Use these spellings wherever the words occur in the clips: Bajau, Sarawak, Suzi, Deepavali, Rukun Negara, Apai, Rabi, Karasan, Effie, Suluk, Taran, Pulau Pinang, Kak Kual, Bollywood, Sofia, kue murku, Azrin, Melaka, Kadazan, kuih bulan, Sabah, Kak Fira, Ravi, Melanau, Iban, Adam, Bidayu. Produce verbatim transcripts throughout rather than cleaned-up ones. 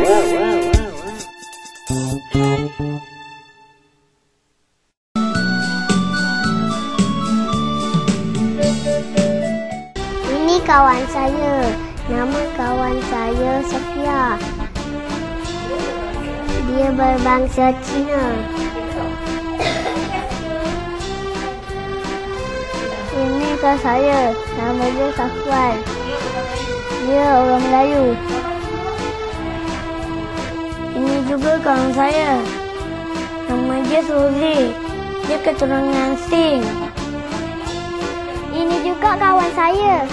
Ini kawan saya. Nama kawan saya Sofia. Dia berbangsa Cina. Ini kak saya. Nama dia Kak Kual. Dia orang Melayu. Ini juga kawan saya. Nama dia Suzi. Dia keturunan Sing. Ini juga kawan saya.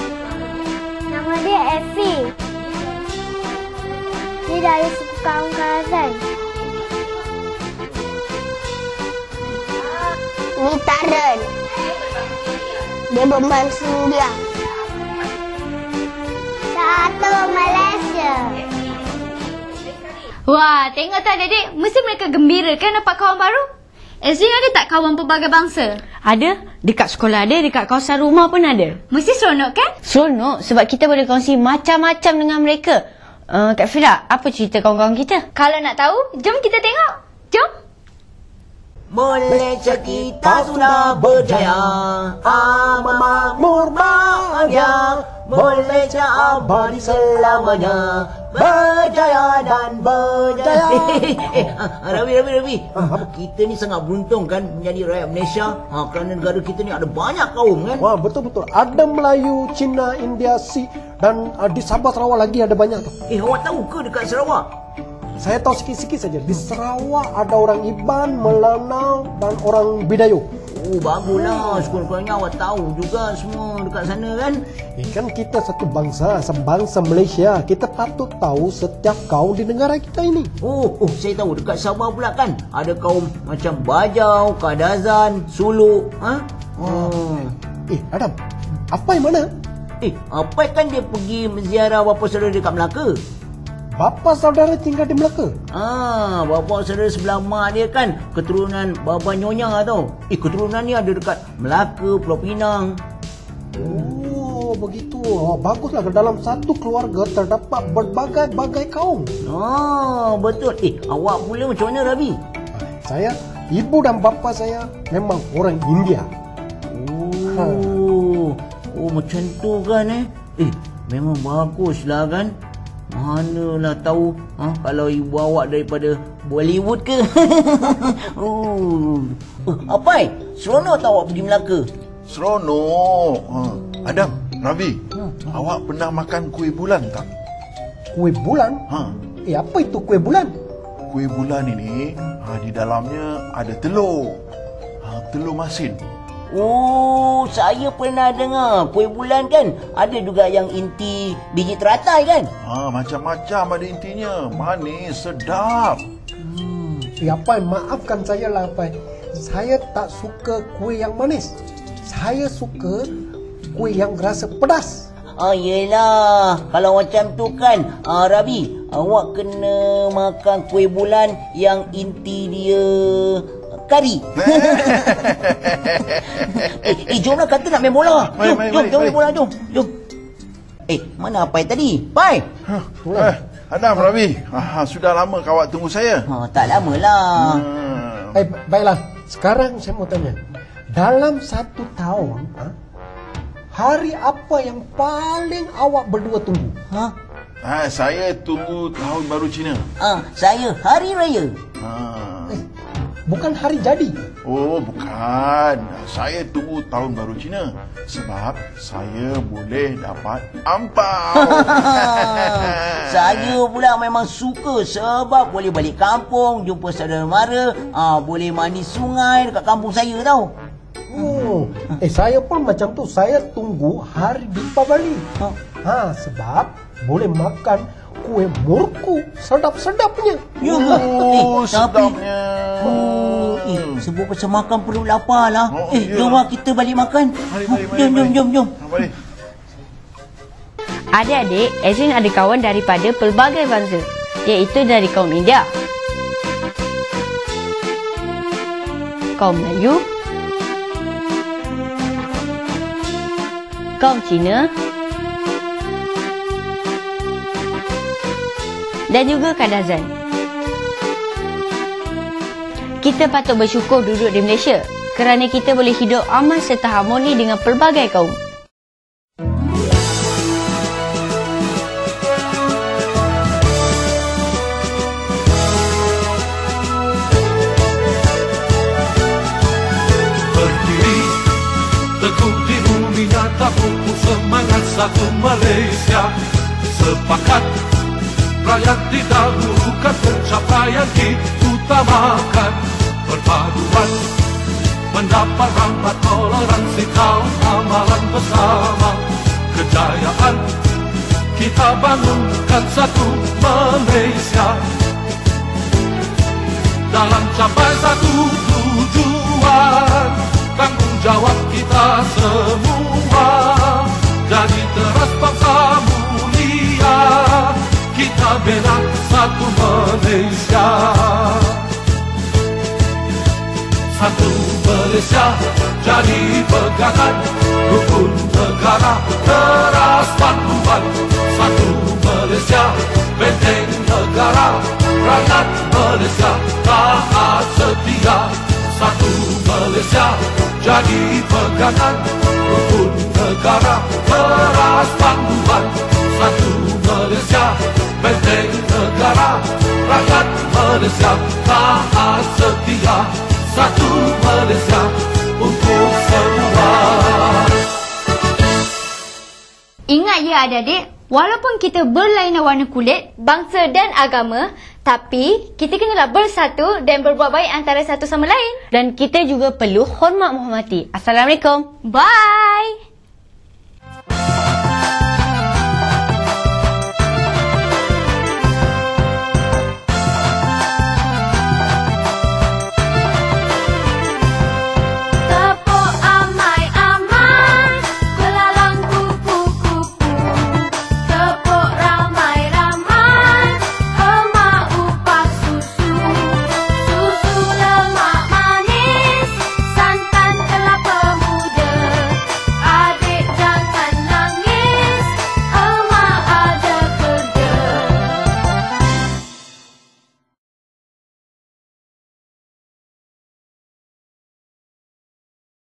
Nama dia Effie. Dia dari suku kaum Karasan. Ini Taran. Dia berbangsa India. Satu Malaysia. Wah, tengok tak adik-adik? Mesti mereka gembira kan dapat kawan baru? Azrin ada tak kawan pelbagai bangsa? Ada. Dekat sekolah ada, dekat kawasan rumah pun ada. Mesti seronok kan? Seronok sebab kita boleh kongsi macam-macam dengan mereka. Uh, Kak Fira, apa cerita kawan-kawan kita? Kalau nak tahu, jom kita tengok. Jom. Malaysia kita sudah berjaya, amat makmur bahagia. Malaysia abadi selamanya, berjaya dan berjaya. Eh, Rabi, Rabi, Rabi. Kita ni sangat beruntung kan menjadi rakyat Malaysia. Ha, kerana negara kita ni ada banyak kaum kan? Wah, betul-betul. Ada Melayu, Cina, India, Sikh dan uh, di Sabah, Sarawak lagi ada banyak tu. Eh, awak tahu ke dekat Sarawak? Saya tahu sikit-sikit saja. Di Sarawak ada orang Iban, Melanau dan orang Bidayu. Oh, baguslah. Sekurang-kurangnya awak tahu juga semua dekat sana kan? Eh, kan kita satu bangsa, sebangsa Malaysia. Kita patut tahu setiap kaum di negara kita ini. Oh, oh, saya tahu. Dekat Sabah pula kan? Ada kaum macam Bajau, Kadazan, Suluk. Ha? Oh. Eh, Adam. Apai mana? Eh, Apai kan dia pergi ziarah bapa saudara dekat Melaka. Bapa saudara tinggal di Melaka? Ah, bapa saudara sebelah mak dia kan keturunan bapa nyonya tau. Eh, keturunan ni ada dekat Melaka, Pulau Pinang. Oh, begitu. Oh, baguslah ke dalam satu keluarga terdapat berbagai-bagai kaum. Ah, betul. Eh, awak pula macam mana, Rabi? Saya, ibu dan bapa saya memang orang India. Oh, ha. Oh macam tu kan eh? Eh, memang baguslah kan? Manalah tahu ha? Kalau ibu awak daripada Bollywood ke? Oh. Apai, seronok tak awak pergi Melaka? Seronok. Ha. Adam, Ravi, ha. Awak pernah makan kuih bulan tak? Kuih bulan? Ha. Eh, apa itu kuih bulan? Kuih bulan ini, ha, di dalamnya ada telur. Ha, telur masin. Oh, saya pernah dengar kuih bulan kan? Ada juga yang inti biji teratai kan? Ah, macam-macam ada intinya. Manis, sedap. Hmm. Ya, Apai, maafkan saya lah, Apai. Saya tak suka kuih yang manis. Saya suka kuih yang rasa pedas. Ah, yelah. Kalau macam tu kan, ah, Rabi, awak kena makan kuih bulan yang inti dia... kari. eh, eh, jomlah kata nak main bola. Jom, main, jom, main, jom main bola, jom. Jom. Eh, mana Apai tadi? Pai. Huh, eh, Adam, Rabi. Ah, sudah lama kawak tunggu saya. Ha, tak lamalah. Hmm. Eh, baiklah. Sekarang saya mau tanya. Dalam satu tahun, ha, hari apa yang paling awak berdua tunggu? Ha? Ha, saya tunggu tahun baru Cina. Ah, ha, saya hari raya. Ha. Eh, bukan hari jadi. Oh, bukan. Saya tunggu tahun baru Cina. Sebab saya boleh dapat ampau. Saya pula memang suka sebab boleh balik kampung, jumpa saudara mara, ah, boleh mandi sungai dekat kampung saya tau. Oh, eh saya pun macam tu. Saya tunggu hari Deepavali. Ha, ha sebab boleh makan kue murku sedap-sedapnya. Ya, oh, eh, sedapnya. Oh, eh, sebab pasal makan perlu lapar lah. Oh, eh, yeah. Jomlah kita balik makan. Balik, balik, jom, balik. jom, jom, jom, jom. Adik-adik, Azrin ada kawan daripada pelbagai bangsa, iaitu dari kaum India, kaum Melayu, kaum Cina, dan juga Kak Dazan. Kita patut bersyukur duduk di Malaysia kerana kita boleh hidup aman serta harmoni dengan pelbagai kaum. Berdiri teguk di bumi nyata, pupuk semangat satu Malaysia. Sepakat rakyat didahulukan, pencapaian diutamakan. Perpaduan pendapat ramah, toleransi kaum, amalan bersama. Kejayaan kita bangunkan satu Malaysia, dalam capai satu tujuan. Tanggungjawab kita semua, jadi teras bangsa mulia. Kita bina satu Malaysia, satu Malaysia jadi pegangan. Rukun negara teras panduan, satu Malaysia benteng negara. Rakyat Malaysia taat setia, satu Malaysia jadi pegangan. Rukun negara teras panduan, satu Malaysia benteng negara. Rakyat Malaysia taat setia, satu Malaysia untuk semua. Ingat ya adik-adik, walaupun kita berlainan warna kulit, bangsa dan agama, tapi kita kenalah bersatu dan berbuat baik antara satu sama lain. Dan kita juga perlu hormat menghormati. Assalamualaikum. Bye.